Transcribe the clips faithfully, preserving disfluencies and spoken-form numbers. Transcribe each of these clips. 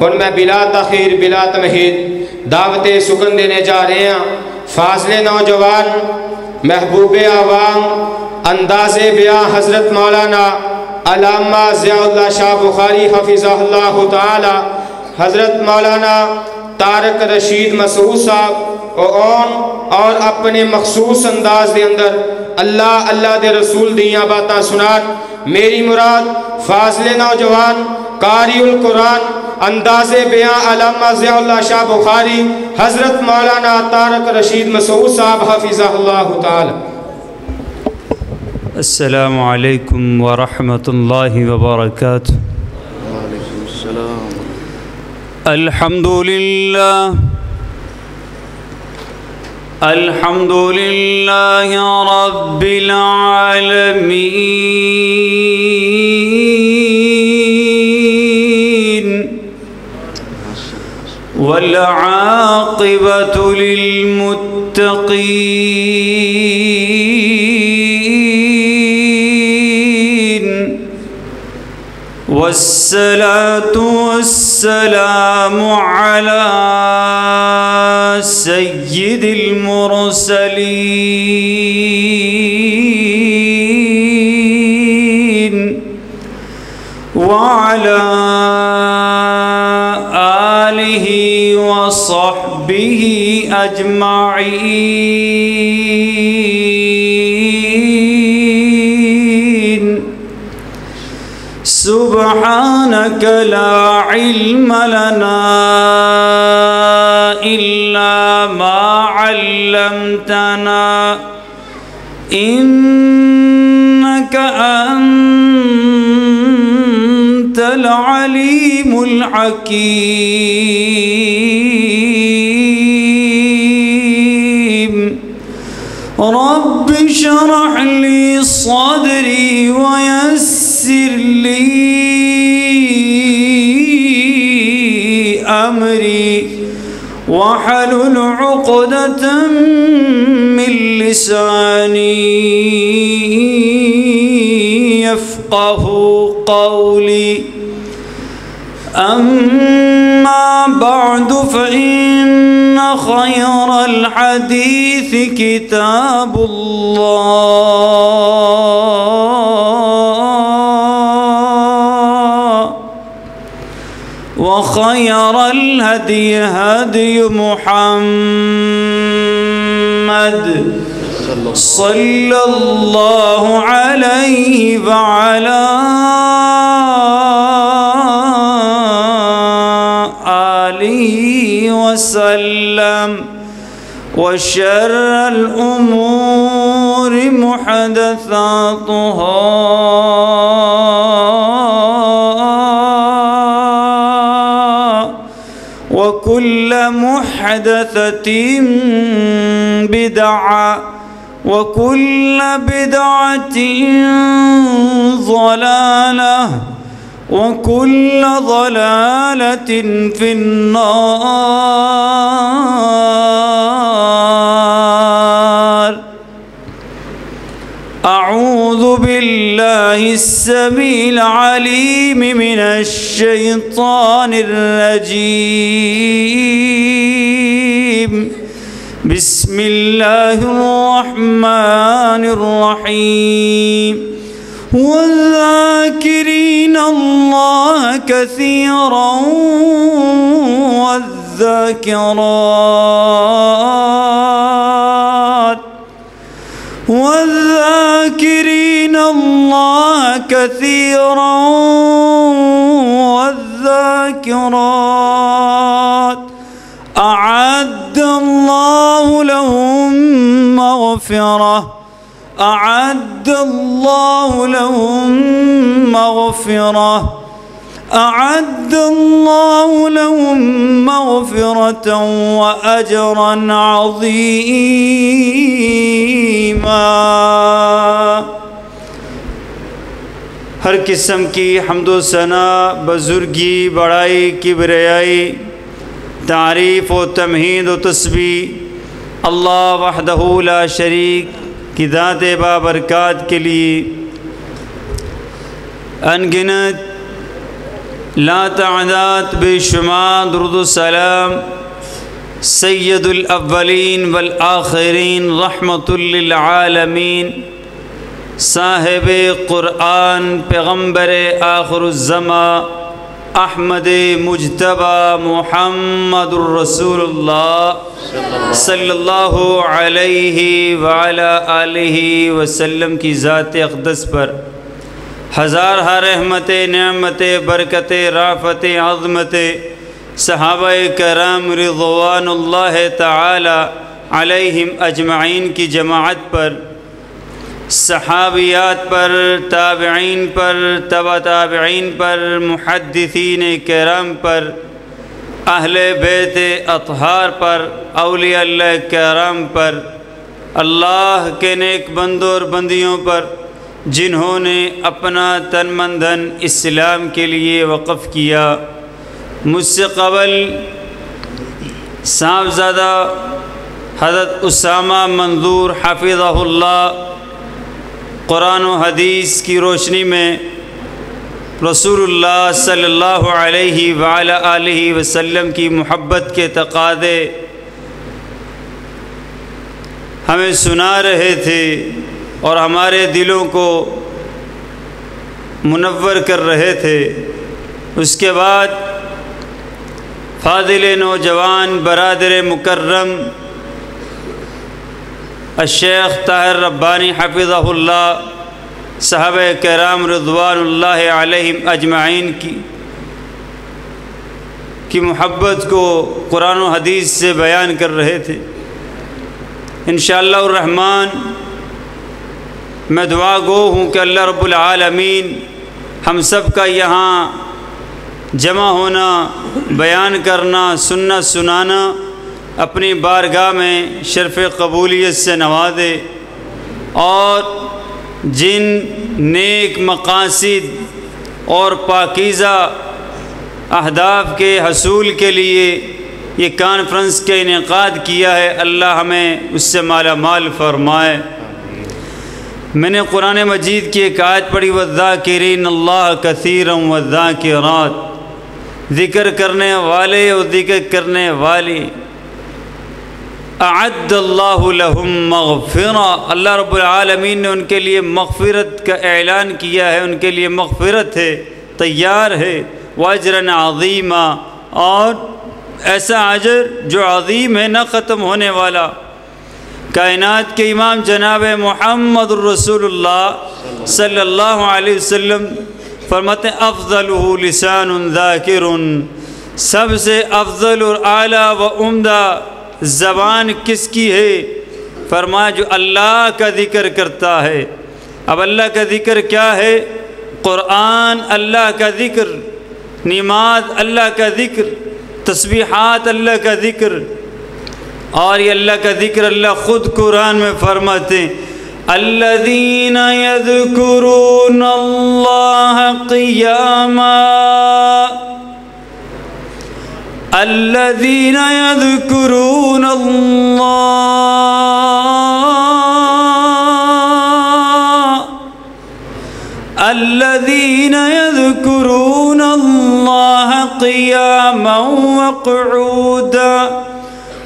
ہن میں بلا تاخیر بلا تمہید دعوت سکن دینے جا رہے ہیں فاضل نوجوان محبوب عوام انداز بیان حضرت مولانا علامہ ضیاء اللہ شاہ بخاری حفظہ اللہ تعالی، حضرت مولانا طارق رشید مسعود صاحب اون اور اپنے مخصوص انداز دے اندر اللہ اللہ دے رسول دیاں باتاں سنان۔ میری مراد فاضل نوجوان قاری القرآن انداز بیان علامہ ضیاء اللہ شاہ بخاری حضرت مولانا طارق رشید مسعود صاحب حفظہ اللہ تعالی۔ السلام علیکم ورحمۃ اللہ وبرکاتہ۔ وعلیکم السلام۔ الحمد للہ الحمد للہ رب العالمین والعاقبۃ للمتقین والصلاۃ والسلام على سيد المرسلين وعلى آله وصحبه أجمعين سبحانك لا علم لنا إلا ما علمتنا إنك أنت العليم الحكيم رب اشرح لي صدري ويسر لي أمري واحلل عقدة من لساني يفقه قولي أما بعد فإن خير الحديث كتاب الله وخير الهدي هدي محمد صلى الله عليه وعلى وسلم وشر الأمور محدثاتها وكل محدثة بدعة وكل بدعة ضلالة وكل ضلالة في النار. أعوذ بالله السميع العليم من الشيطان الرجيم، بسم الله الرحمن الرحيم، والذاكرين الله كثيرا والذاكرات والذاكرين الله كثيرا والذاكرات أعد الله لهم مغفرة أعد الله لهم مغفرة أعد الله لهم مغفرة وأجرا عظيما. ہر قسم کی حمد و ثنا، بزرگی، بڑائی، کبریائی، تعریف و تمہید و تسبیح اللہ وحدہ لا شریک کی ذات بابرکات کے لیے انگنت لا تعداد بے شمار درود و سلام سید الاولین والآخرین رحمت للعالمین صاحب قرآن پیغمبر آخر الزمان احمد مجتبی محمد الرسول اللہ صلی اللہ علیہ وعلی آلہ وسلم کی ذات اقدس پر ہزار ہا رحمتیں نعمتیں برکتیں رافتیں عظمتیں صحابہ کرام رضوان اللہ تعالی علیہم اجمعین کی جماعت پر، صحابیات پر، تابعین پر، تبع تابعین پر، محدثین کرام پر، اہل بیت اطہار پر، اولیاء اللہ کرام پر، اللہ کے نیک بندوں اور بندیوں پر جنہوں نے اپنا تن من دھن اسلام کے لیے وقف کیا۔ مجھ سے قبل صاحبزادہ حضرت علامہ منظور حفظہ اللہ قرآن و حدیث کی روشنی میں رسول اللہ صلی اللہ علیہ وعلی آلہ وسلم کی محبت کے تقاضے ہمیں سنا رہے تھے اور ہمارے دلوں کو منور کر رہے تھے۔ اس کے بعد فاضل نوجوان برادر مکرم الشیخ طاہر ربانی حفظہ اللہ صحابہ کرام رضوان اللہ علیہم اجمعین کی کی محبت کو قرآن و حدیث سے بیان کر رہے تھے۔ انشاءاللہ الرحمن میں دعا گو ہوں کہ اللہ رب العالمین ہم سب کا یہاں جمع ہونا، بیان کرنا، سننا، سنانا اپنی بارگاہ میں شرف قبولیت سے نوازے، اور جن نیک مقاصد اور پاکیزہ اہداف کے حصول کے لیے یہ کانفرنس کے انعقاد کیا ہے اللہ ہمیں اس سے مالا مال فرمائے۔ میں نے قرآن مجید کی ایک آیت پڑھی، والذاکرین اللہ کثیرا والذاکرات، ذکر کرنے والے اور ذکر کرنے والی، اعد اللہ لہم مغفرہ، اللہ رب العالمین نے ان کے لیے مغفرت کا اعلان کیا ہے، ان کے لیے مغفرت ہے، تیار ہے، واجرا عظیما، اور ایسا اجر جو عظیم ہے، نہ ختم ہونے والا۔ کائنات کے امام جناب محمد الرسول اللہ صلی اللہ علیہ وسلم فرماتے ہیں افضلہ لسان ذاکر، سب سے افضل اور اعلیٰ و عمدہ زبان کس کی ہے؟ فرمایا جو اللہ کا ذکر کرتا ہے۔ اب اللہ کا ذکر کیا ہے؟ قرآن اللہ کا ذکر، نماز اللہ کا ذکر، تسبیحات اللہ کا ذکر، اور یہ اللہ کا ذکر اللہ خود قرآن میں فرماتے ہیں الذین یذکرون اللہ قیاما، الذین یذکرون اللہ، الذین یذکرون اللہ قیاما وقعودا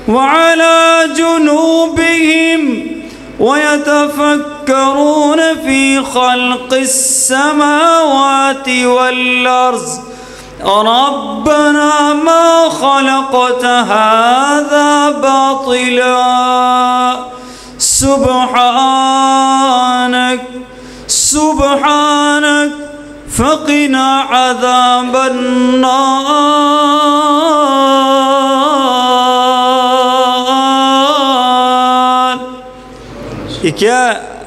وعلى جنوبهم ويتفكرون في خلق السماوات والأرض ربنا ما خلقت هذا باطلا سبحانك سبحانك فقنا عذاب النار۔ یہ کیا؟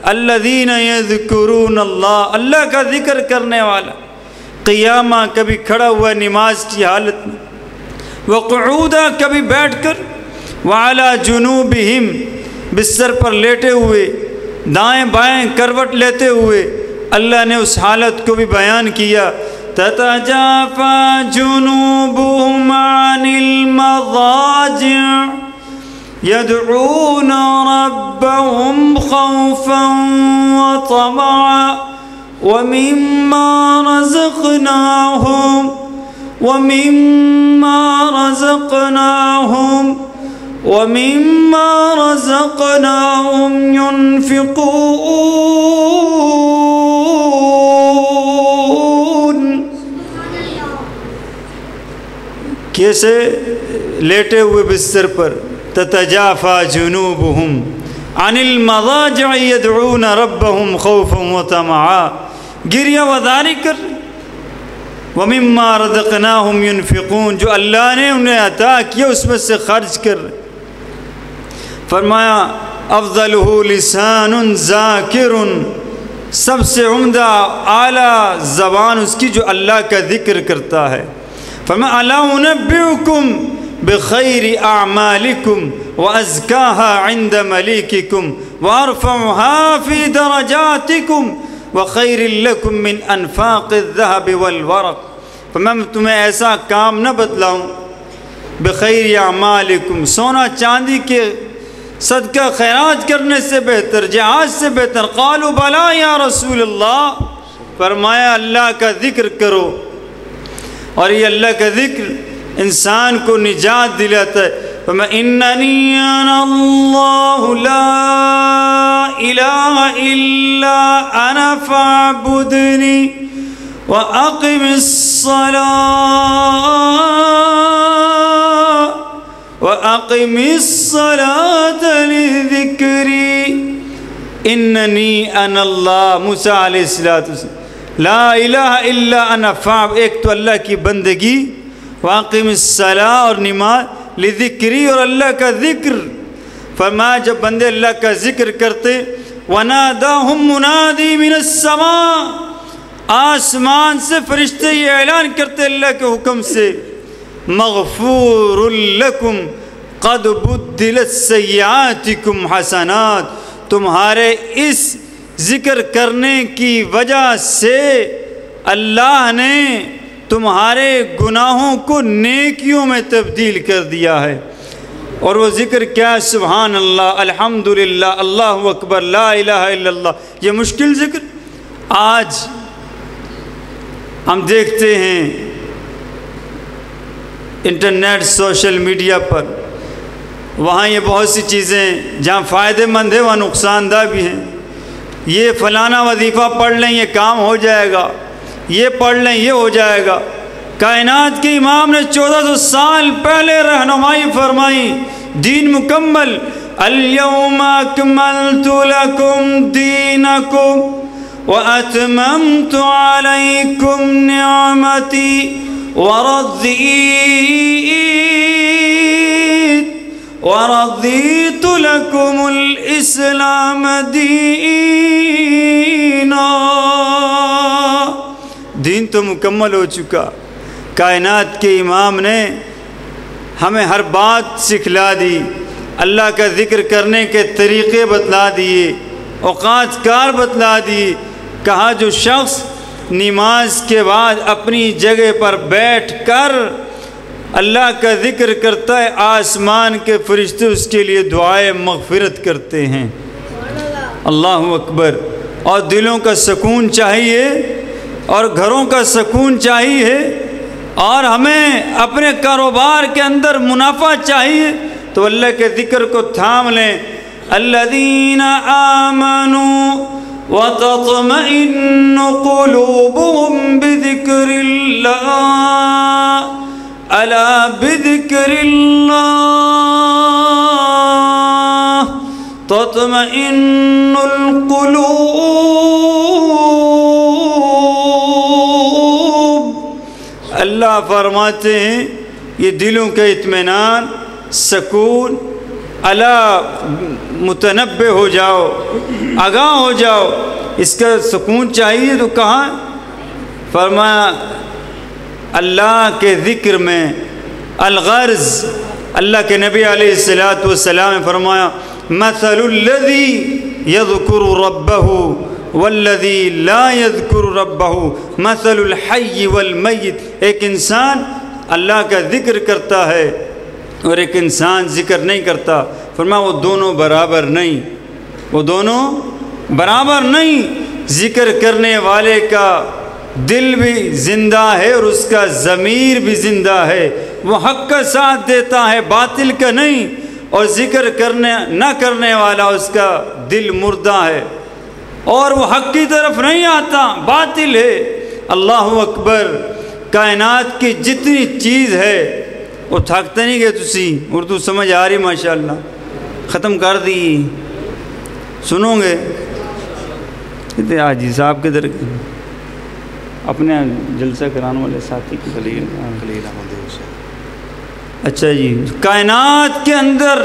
الذین یذکرون اللہ، اللہ کا ذکر کرنے والا، قیامہ کبھی کھڑا ہوا نماز کی حالت میں، وقعودہ کبھی بیٹھ کر، وعلی جنوبہم بستر پر لیٹے ہوئے، دائیں بائیں کروٹ لیتے ہوئے۔ اللہ نے اس حالت کو بھی بیان کیا تتجافی جنوبہم عن المضاجع يدعون ربهم خوفا وطمعا ومما رزقناهم ومما رزقناهم ومما رزقناهم ينفقون. کیسے لیٹے ہوئے بستر پر تتجافا جنوبهم عن المضاجع يدعون ربهم خوفا وطمعا گریا وداری کر وَمِمَّا رَزَقْنَاهُمْ يُنْفِقُونَ جو اللہ نے انہیں عطا کیا اس میں سے خرچ کر. فرمایا أَفْضَلُهُ لِسَانٌ ذَاكِرٌ سب سے عمدہ اعلیٰ زبان اس کی جو اللہ کا ذکر کرتا ہے. فرمایا أَلَا أُنَبِّئُكُمْ بِخَيْرِ أَعْمَالِكُمْ وَأَزْكَاهَا عِنْدَ مَلِيكِكُمْ وَأَرْفَعُهَا فِي دَرَجَاتِكُمْ وَخَيْرٍ لَكُمْ مِنْ أَنْفَاقِ الذَّهَبِ وَالْوَرَقِ. فمیں تمہیں ایسا کام نہ بتلاؤں بِخَيْرِ أَعْمَالِكُمْ سونا چاندی کے صدقہ خیرات کرنے سے بہتر جہاد سے بہتر. قالوا بلا یا رسول اللہ. فرمایا اللہ کا ذکر کرو اور یہ اللہ کا ذکر انسان کو نجات دلاتا ہے. فَإِنَّنِي أَنَا اللَّهُ لَا إِلَٰهَ إِلَّا أَنَا فَاعْبُدْنِي وَأَقِمِ الصَّلَاةَ وَأَقِمِ الصَّلَاةَ لِذِكْرِي إِنَّنِي أَنَا اللَّهُ موسیٰ علیہ السلام لا الہ الا انا فاعبد. ایک تو اللہ کی بندگی وَأَقِمِ الصَّلَاةَ اور نماز لذکری اور اللہ کا ذکر. فرمایا جب بندے اللہ کا ذکر کرتے وَنَادَاهُمْ مُنَادِي مِنَ السَّمَاءِ آسمان سے فرشتے یہ اعلان کرتے اللہ کے حکم سے مَغْفُورٌ لَكُمْ قَدْ بُدِّلَتْ سَيِّئَاتِكُمْ حَسَنَاتٌ. تمہارے اس ذکر کرنے کی وجہ سے اللہ نے تمہارے گناہوں کو نیکیوں میں تبدیل کر دیا ہے. اور وہ ذکر کیا ہے؟ سبحان اللہ، الحمدللہ، اللہ اکبر، لا الہ الا اللہ. یہ مشکل ذکر آج ہم دیکھتے ہیں انٹرنیٹ سوشل میڈیا پر، وہاں یہ بہت سی چیزیں جہاں فائدہ مند ہے وہاں نقصان دہ بھی ہیں. یہ فلانا وظیفہ پڑھ لیں یہ کام ہو جائے گا، یہ پڑھ لیں یہ ہو جائے گا. کائنات کے امام نے چودہ سو سال پہلے رہنمائی فرمائی، دین مکمل. الیوم اکملت لکم دینکم واتممت علیکم نعمتی ورضیت ورضیت لکم الاسلام دینا. دین تو مکمل ہو چکا. کائنات کے امام نے ہمیں ہر بات سکھلا دی، اللہ کا ذکر کرنے کے طریقے بتلا دیے، اوقات کار بتلا دیے. کہا جو شخص نماز کے بعد اپنی جگہ پر بیٹھ کر اللہ کا ذکر کرتا ہے آسمان کے فرشتے اس کے لیے دعائے مغفرت کرتے ہیں. اللہ اکبر. اور دلوں کا سکون چاہیے اور گھروں کا سکون چاہیے اور ہمیں اپنے کاروبار کے اندر منافع چاہیے تو اللہ کے ذکر کو تھام لیں. الذین آمنوا وتطمئن قلوبهم بذکر اللہ الا بذکر اللہ تطمئن القلوب. اللہ فرماتے ہیں یہ دلوں کا اطمینان سکون. الا متنبہ ہو جاؤ، آگاہ ہو جاؤ، اس کا سکون چاہیے تو کہاں؟ فرمایا اللہ کے ذکر میں. الغرض اللہ کے نبی علیہ الصلاۃ والسلام نے فرمایا مثل الذی یذکر ربہ والذی لا یذکر ربہ مثل الحی والمیت. ایک انسان اللہ کا ذکر کرتا ہے اور ایک انسان ذکر نہیں کرتا. فرمایا وہ دونوں برابر نہیں، وہ دونوں برابر نہیں. ذکر کرنے والے کا دل بھی زندہ ہے اور اس کا ضمیر بھی زندہ ہے، وہ حق کا ساتھ دیتا ہے باطل کا نہیں، اور ذکر کرنے نہ کرنے والا اس کا دل مردہ ہے اور وہ حق کی طرف نہیں آتا، باطل ہے۔ اللہ اکبر، کائنات کی جتنی چیز ہے وہ تھکتے نہیں گئے، تسی اردو سمجھ آ رہی ماشاءاللہ، ختم کر دی سنو گے کہتے حاجی صاحب کے در اپنے جلسہ کرانے والے ساتھی کی خلیل خلیل احمد صاحب۔ اچھا جی، کائنات کے اندر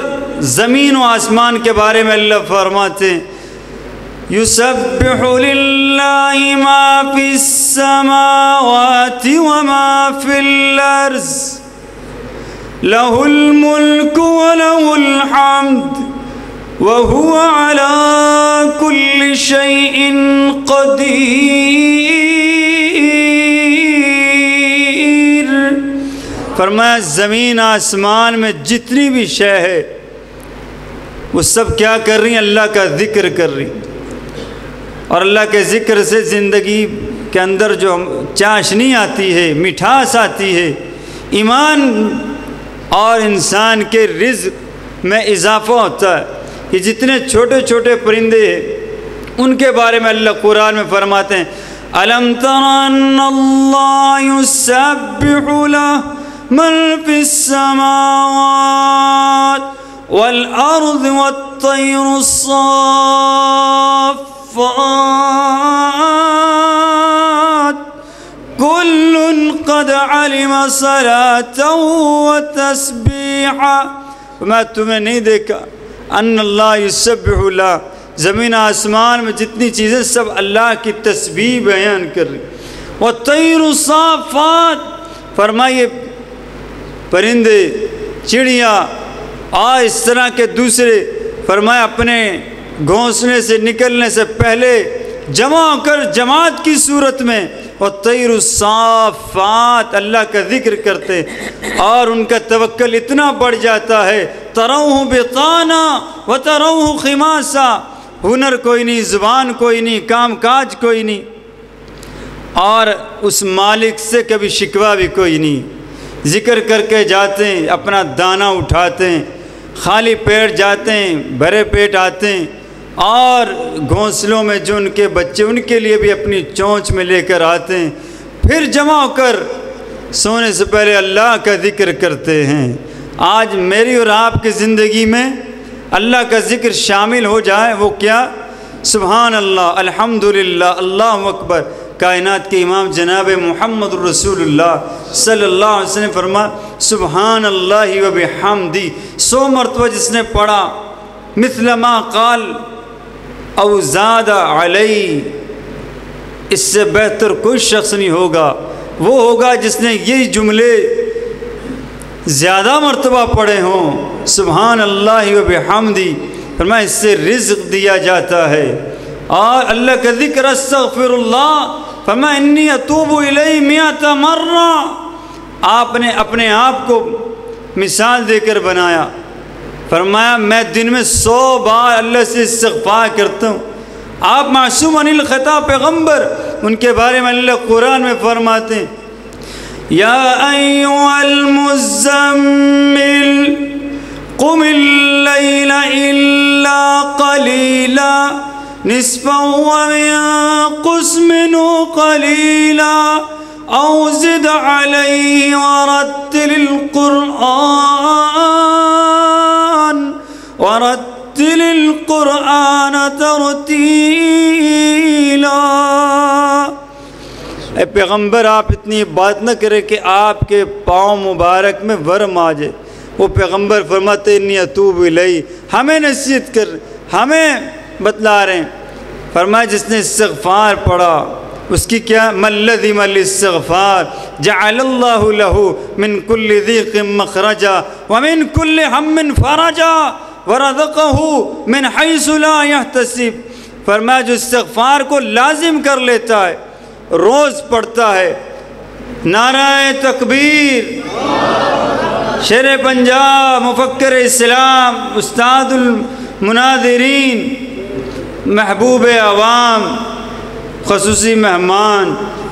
زمین و آسمان کے بارے میں اللہ فرماتے ہیں یسبح للہ ما فی السماوات وما فی الارض لہ الملک ولہ الحمد وَهُوَ عَلَىٰ كُلِّ شَيْءٍ قَدِيرٌ۔ فرمایا زمین آسمان میں جتنی بھی شے ہے وہ سب کیا کر رہی ہیں؟ اللہ کا ذکر کر رہی ہیں، اور اللہ کے ذکر سے زندگی کے اندر جو چاشنی آتی ہے، مٹھاس آتی ہے، ایمان اور انسان کے رزق میں اضافہ ہوتا ہے۔ یہ جتنے چھوٹے چھوٹے پرندے ہیں ان کے بارے میں اللہ قرآن میں فرماتے ہیں أَلَمْ تَرَ أَنَّ اللَّهَ يُسَبِّحُ لَهُ مَن فِي السَّمَاوَاتِ وَالْأَرْضِ وَالطَّيْرُ صَافَّاتٍ كُلٌّ قَدْ عَلِمَ صَلَاتَهُ وَتَسْبِيحَهُ۔ میں تمہیں نہیں دیکھا ان اللہ یسبح لہ، زمین آسمان میں جتنی چیزیں سب اللہ کی تسبیح بیان کر رہی۔ وَالطَّيْرُ صَافَّاتٍ، فرمائیے پرندے، چڑیا اور اس طرح کے دوسرے، فرمایا اپنے گھونسلے سے نکلنے سے پہلے جمع ہو کر جماعت کی صورت میں وَالطَّيْرُ صَافَّاتٍ اللہ کا ذکر کرتے اور ان کا توکل اتنا بڑھ جاتا ہے۔ تَرَوْهُ بِطَانًا وَتَرَوْهُ خِمَاسًا، ہنر کوئی نہیں، زبان کوئی نہیں، کام کاج کوئی نہیں، اور اس مالک سے کبھی شکوہ بھی کوئی نہیں۔ ذکر کر کے جاتے ہیں، اپنا دانہ اٹھاتے ہیں، خالی پیٹ جاتے ہیں، بھرے پیٹ آتے ہیں، اور گھونسلوں میں جو ان کے بچے ان کے لیے بھی اپنی چونچ میں لے کر آتے ہیں، پھر جمع ہو کر سونے سے پہلے اللہ کا ذکر کرتے ہیں۔ آج میری اور آپ کی زندگی میں اللہ کا ذکر شامل ہو جائے، وہ کیا؟ سبحان اللہ، الحمدللہ، اللہ اکبر۔ کائنات کے امام جناب محمد رسول اللہ صلی اللہ علیہ وسلم نے فرمایا سبحان اللہ و بحمدی، سو مرتبہ جس نے پڑھا، مثل ما قال او زاد علی، اس سے بہتر کوئی شخص نہیں ہوگا، وہ ہوگا جس نے یہی جملے زیادہ مرتبہ پڑھے ہوں۔ سبحان اللہ و بحمدی، فرمایا اس سے رزق دیا جاتا ہے۔ اور اللہ کا ذکر استغفر اللہ، فرمایا انی اتوب الیہ مئۃ مرہ۔ آپ نے اپنے آپ کو مثال دے کر بنایا، فرمایا میں دن میں سو بار اللہ سے استغفار کرتا ہوں۔ آپ معصوم عن الخطا پیغمبر، ان کے بارے میں اللہ قرآن میں فرماتے ہیں يَا أَيُّهَا الْمُزَّمِّلُ قُمِ اللَّيْلَ إِلَّا قَلِيلًا نِصْفَهُ وَانْقُصْ مِنْهُ قَلِيلًا أَوْ زِدْ عَلَيْهِ وَرَتِّلِ الْقُرْآنَ وَرَتِّلِ الْقُرْآنَ تَرْتِيلًا۔ اے پیغمبر، آپ اتنی بات نہ کریں کہ آپ کے پاؤں مبارک میں ورم آ جائے۔ وہ پیغمبر فرماتے انی اتوب الیہ، ہمیں نصیحت کر، ہمیں بتلا رہے ہیں۔ فرمایا جس نے استغفار پڑھا اس کی کیا، من لزم الاستغفار جعل اللہ لہ من کل ضیق مخرجا ومن کل ہم فرجا ورزقہ من حیث لا یحتسب۔ فرمایا جو استغفار کو لازم کر لیتا ہے، روز پڑھتا ہے، نعرہ تکبیر، شیر پنجاب، مفکر اسلام، استاد المناظرین، محبوب عوام، خصوصی مہمان،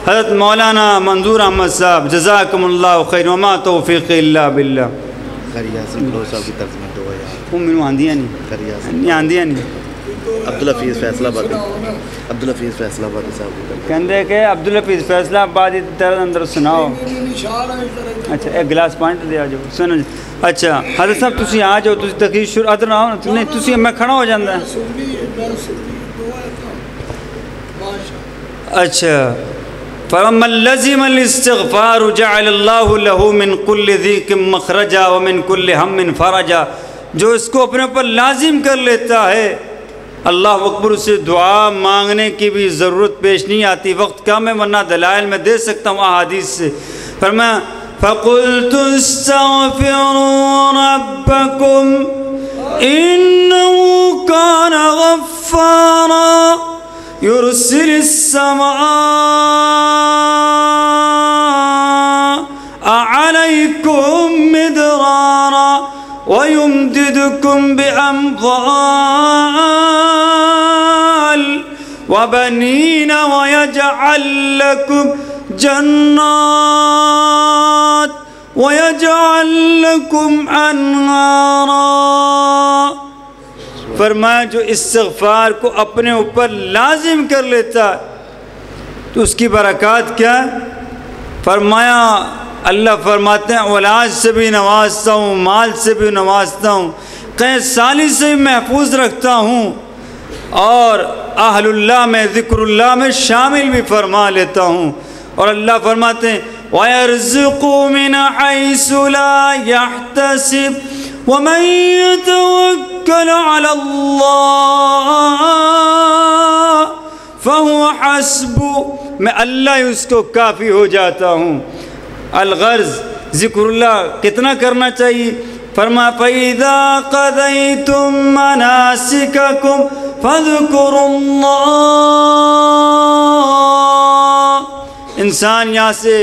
حضرت مولانا منظور احمد صاحب جزاکم اللہ خیر. وما توفیق الا باللہ. میرے آندیاں نہیں آندیاں نہیں. عبدالحفیظ فیصلہ آبادی عبدالحفیظ فیصلہ آبادی صاحب کہندے کہ عبدالحفیظ فیصلہ آبادی طرح اندر سناؤ. اچھا ایک گلاس پوائنٹ دے آ جاؤ سنو. اچھا حضرت صاحب تسی آ جاؤ. تسی تقریر شروع ادھر نہ ہو. نہیں تسی میں کھڑا ہو جاندا. اچھا فَمَنْ لَزِمَ الْإِسْتِغْفَارُ جَعَلَ اللَّهُ لَهُ مِنْ كُلِّ ذِيقٍ مَخْرَجًا وَمِنْ كُلِّ هَمٍّ فَرَجًا. جو اس کو اپنے اوپر لازم کر لیتا ہے اللہ اکبر اسے دعا مانگنے کی بھی ضرورت پیش نہیں آتی. وقت کم ہے ورنہ دلائل میں دے سکتا ہوں احادیث سے. فرمایا فَقُلْتُ اسْتَغْفِرُوا رَبَّكُمْ إِنَّهُ كَانَ غَفَّارًا يُرْسِلِ السَّمَاءَ عَلَيْكُمْ مِدْرَارًا وَيُمْدِدْكُمْ بِأَمْوَالٍ وَبَنِينَ وَيَجْعَلْ لَكُمْ جَنَّاتٍ وَيَجْعَلْ لَكُمْ أَنْهَارًا. فرمایا جو استغفار کو اپنے اوپر لازم کر لیتا تو اس کی برکات کیا ہے؟ فرمایا اللہ فرماتے ہیں اولاد سے بھی نوازتا ہوں، مال سے بھی نوازتا ہوں، قید سالی سے بھی محفوظ رکھتا ہوں، اور اہل اللہ میں ذکر اللہ میں شامل بھی فرما لیتا ہوں. اور اللہ فرماتے ہیں وَيَرْزُقُ مِنْ حَيْثُ لَا يَحْتَسِبُ وَمَنْ يَتَوَكَّلْ عَلَى اللَّهِ فَهُوَ حَسْبُهُ. میں اللہ اس کو کافی ہو جاتا ہوں. الغرض ذکر اللہ کتنا کرنا چاہیے؟ فرما فَإِذَا قَضَيْتُم مَّنَاسِكَكُمْ فَاذْكُرُوا اللَّهَ. انسان یہاں سے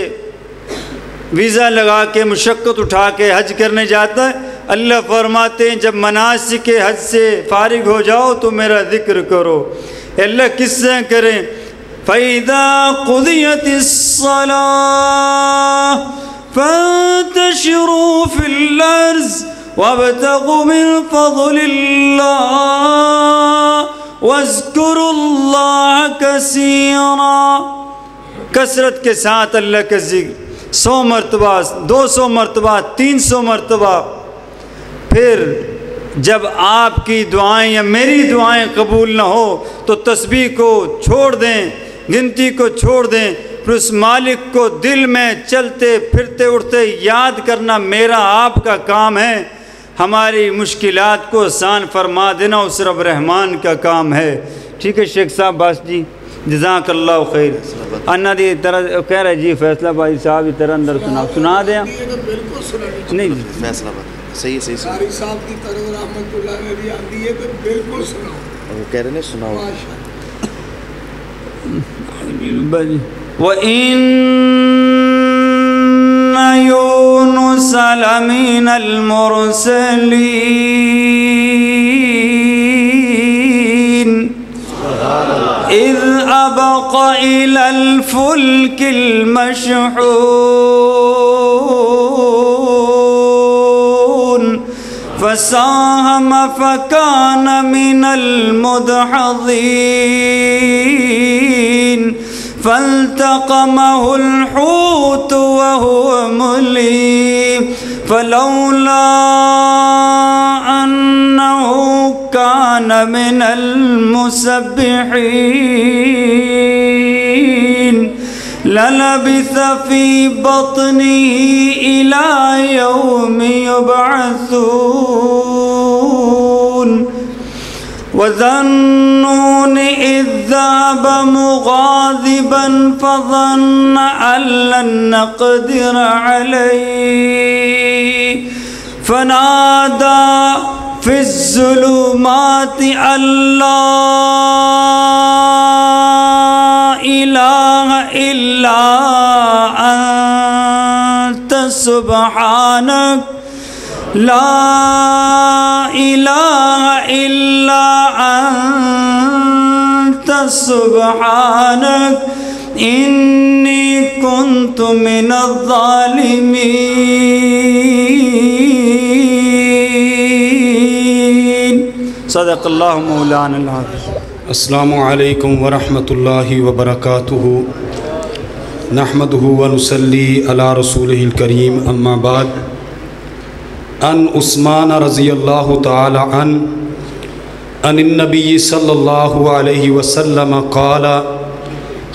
ویزا لگا کے مشقت اٹھا کے حج کرنے جاتا ہے. اللہ فرماتے ہیں جب مناسک حج سے فارغ ہو جاؤ تو میرا ذکر کرو. اللہ کس سے کریں؟ فَإِذَا قُضِيَتِ الصَّلَاةِ فَانْتَشِرُوا فِي الْأَرْضِ وَابْتَغُوا مِنْ فَضْلِ اللَّهِ وَاذْكُرُوا اللَّهَ كَثِيرًا. کثرت کے ساتھ اللہ کا ذکر سو مرتبہ، دو سو مرتبہ، تین سو مرتبہ. پھر جب آپ کی دعائیں یا میری دعائیں قبول نہ ہو تو تسبیح کو چھوڑ دیں، گنتی کو چھوڑ دیں، پھر اس مالک کو دل میں چلتے پھرتے اٹھتے یاد کرنا میرا آپ کا کام ہے. ہماری مشکلات کو آسان فرما دینا اس رب رحمان کا کام ہے. ٹھیک ہے شیخ صاحب باس جی جزاک اللہ خیر. انا دی طرح کہہ رہے جی فیصلہ بھائی صاحب اس طرح اندر سنا سنا دیں. نہیں فیصلہ بھائی صحیح صحیح قاری صاحب کی طرح رحمتہ اللہ علیہ آندی ہے تو بالکل سناؤ. وہ کہہ رہے ہیں سناؤ. وَإِنَّ يُونُسَ لَمِنَ الْمُرْسَلِينَ إِذْ أَبَقَ إِلَى الْفُلْكِ الْمَشْحُونِ فَسَاهَمَ فَكَانَ مِنَ الْمُدْحَضِينَ فالتقمه الحوت وهو مليم فلولا أنه كان من المسبحين للبث في بطنه إلى يوم يبعثون. وَذَنُّونِ إِذْ ذَهَبَ مُغَاضِبًا فَظَنَّ أَن لَّن نَّقْدِرَ عَلَيْهِ فَنَادَىٰ فِي الظُّلُمَاتِ أَن لَّا إِلَٰهَ إِلَّا أَنتَ سُبْحَانَكَ لا إله إلا أنت سبحانك إني كنت من الظالمين. صدق الله مولانا العظيم. السلام علیکم ورحمۃ اللہ وبرکاتہ. نحمده ونصلي على رسوله الكريم. اما بعد. ان عثمان رضی اللہ تعالی عنہ ان النبی صلی اللہ علیہ وسلم قال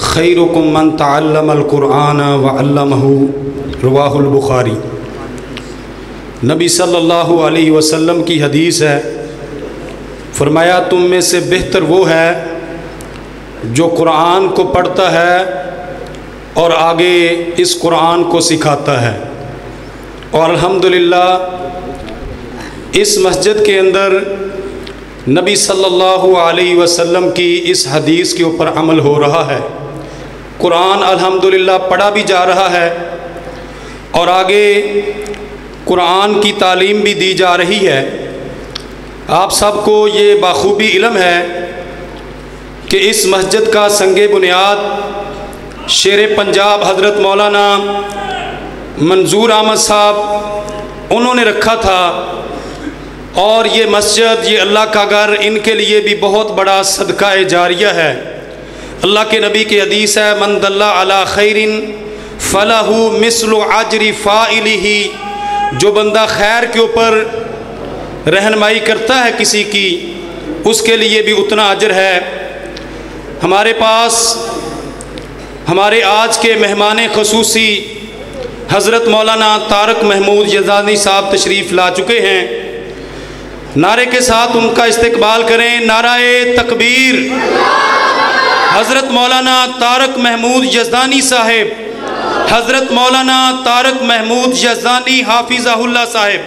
خیرکم من تعلم القرآن وعلمہ رواہ البخاری. نبی صلی اللہ علیہ وسلم کی حدیث ہے، فرمایا تم میں سے بہتر وہ ہے جو قرآن کو پڑھتا ہے اور آگے اس قرآن کو سکھاتا ہے. اور الحمدللہ اس مسجد کے اندر نبی صلی اللہ علیہ وسلم کی اس حدیث کے اوپر عمل ہو رہا ہے. قرآن الحمدللہ پڑھا بھی جا رہا ہے اور آگے قرآن کی تعلیم بھی دی جا رہی ہے. آپ سب کو یہ بخوبی علم ہے کہ اس مسجد کا سنگ بنیاد شیر پنجاب حضرت مولانا منظور احمد صاحب انہوں نے رکھا تھا، اور یہ مسجد، یہ اللہ کا گھر ان کے لیے بھی بہت بڑا صدقہ جاریہ ہے. اللہ کے نبی کی حدیث ہے، من دل علی خیر فلہ مثل اجر فاعلہ، جو بندہ خیر کے اوپر رہنمائی کرتا ہے کسی کی، اس کے لیے بھی اتنا اجر ہے. ہمارے پاس ہمارے آج کے مہمان خصوصی حضرت مولانا طارق محمود یزدانی صاحب تشریف لا چکے ہیں. نعرے کے ساتھ ان کا استقبال کریں. نعرہ تکبیر حضرت مولانا طارق محمود یزدانی صاحب، حضرت مولانا طارق محمود یزدانی حافظہ اللہ صاحب.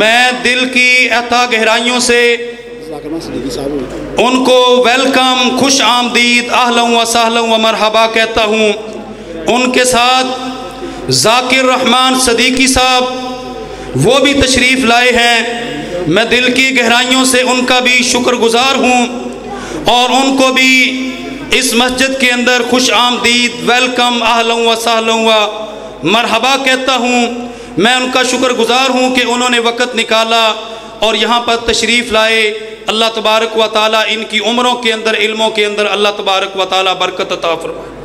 میں دل کی عطا گہرائیوں سے ان کو ویلکم، خوش آمدید، اہلا و سہلا و مرحبا کہتا ہوں. ان کے ساتھ ذاکر رحمان صدیقی صاحب، وہ بھی تشریف لائے ہیں. میں دل کی گہرائیوں سے ان کا بھی شکر گزار ہوں اور ان کو بھی اس مسجد کے اندر خوش آمدید، ویلکم، اہلا و سہلا و مرحبا کہتا ہوں. میں ان کا شکر گزار ہوں کہ انہوں نے وقت نکالا اور یہاں پر تشریف لائے. اللہ تبارک و تعالی ان کی عمروں کے اندر، علموں کے اندر اللہ تبارک و تعالی برکت عطا فرمائے.